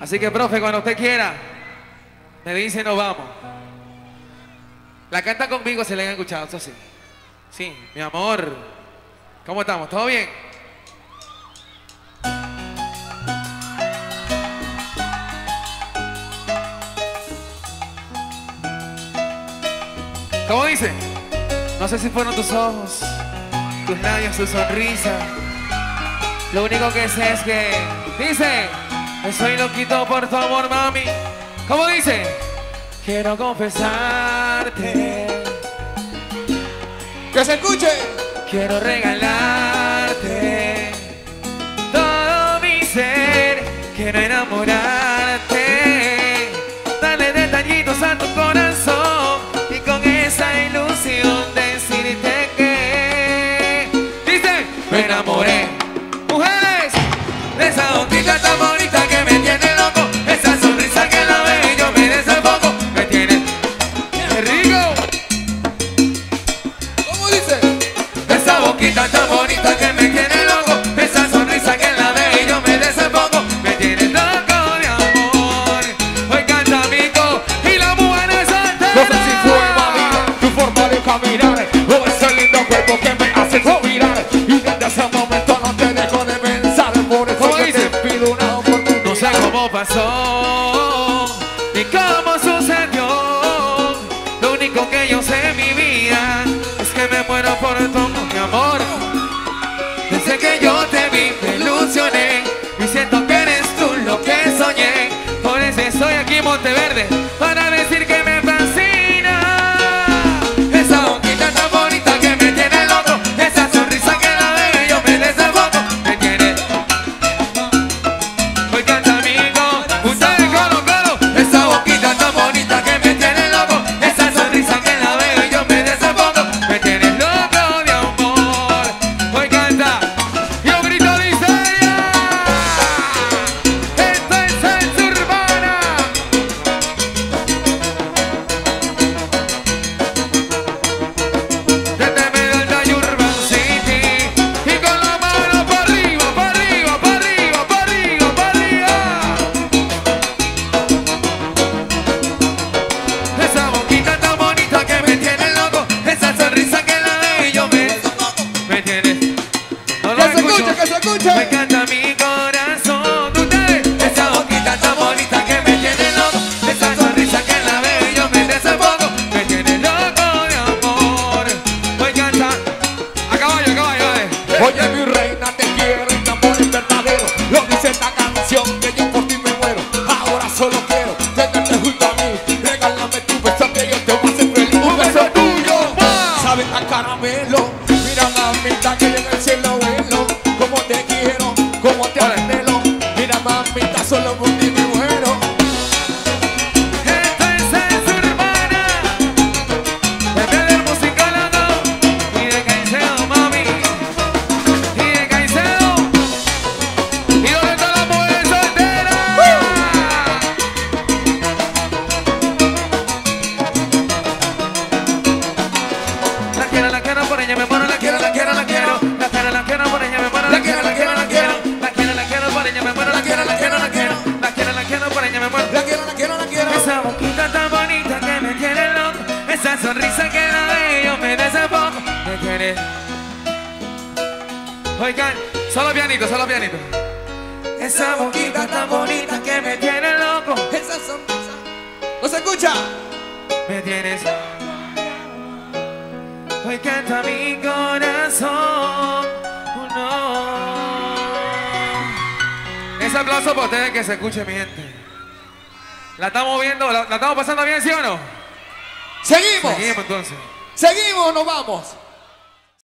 Así que, profe, cuando usted quiera, me dice, nos vamos. La canta conmigo, se le han escuchado, eso sí. Sí, mi amor. ¿Cómo estamos? ¿Todo bien? ¿Cómo dice? No sé si fueron tus ojos, tus labios, tu sonrisa. Lo único que sé es que dice, estoy loquito por tu amor, mami. ¿Cómo dice? Quiero confesarte. ¡Que se escuche! Quiero regalarte todo mi ser. Quiero enamorarte, darle detallitos a tu corazón y con esa ilusión decirte que dice, me enamoré. Mujeres, de esa ondita tan bonita que me tiene loco, esa sonrisa que la ve y yo me desafoco, me tiene rico. ¿Cómo dice? Esa boquita tan bonita que me tiene loco, esa sonrisa que la ve y yo me desafoco, me tiene loco de amor. Hoy canta amigo y la mujer es entera. No sé si fue mamita tu forma de caminar o ese lindo cuerpo que me hace suspirar, y desde ese momento no te dejo de pensar. Por eso yo te pido una oportunidad. No sé cómo pasó ni cómo sucedió. Lo único que yo sé en mi vida es que me muero por tu amor. Desde que yo te vi me ilusioné y siento que eres tú lo que soñé. Por eso estoy aquí en Monteverde para decir que me fascina. Esa boquita tan bonita que me tiene loco, esa sonrisa que la veo y yo me desafoco, me tiene. Hoy canta amigo, ustedes coro, coro. Esa boquita tan bonita que me tiene loco, esa sonrisa que la veo y yo me desafoco, me tiene loco de amor. Hoy canta y un grito de histeria. Esto es salsa urbana. Desde Medellín, Urban City, y con la mano para arriba, para arriba, para arriba, para arriba, para arriba. Esa boquita tan bonita que me tiene loco, esa sonrisa que la veo y yo me tiene. No lo escucho. Que se escuche. Me encanta mi corazón. Ustedes, esa boquita tan bonita que me tiene loco, esa sonrisa que la veo y yo me desafoco, me tiene loco de amor. Hoy canta a caballo, vale. Oye, mi reina, te quiero y mi amor es verdadero. Lo dice esta canción que yo por ti me muero. Ahora solo quiero tenerte junto a mí. Regálame tu beso que yo te voy a hacer feliz. Un beso tuyo sabe a caramelo. Mira la mitad que yo en el cielo velo. Como te quiero, como te anhelo. Mira mamita, solo por ti me muero. Esto es salsa urbana. Desde el musicólogo y de Caicedo, mami. Y de Caicedo. ¿Y dónde está la mujer soltera? La quiero por ella, me muero. La quiero, la quiero, la quiero. La quiero por ella, me muero. La quiero, la quiero, la quiero. La quiero por ella, me muero. La quiero, la quiero, la quiero. La quiero por ella, me muero. La quiero, la quiero, la quiero. Esa boquita tan bonita que me tiene loco, esa sonrisa que la veo y yo me desafoco, me tiene. Oigan, solo pianito, solo pianito. Esa boquita tan bonita que me tiene loco, Esa sonrisa. No se escucha. me tienes. Hoy canta mi corazón. Oh, no. Ese aplauso para ustedes, que se escuche, mi gente. La estamos viendo, la estamos pasando bien, ¿sí o no? Seguimos, entonces. Seguimos, nos vamos.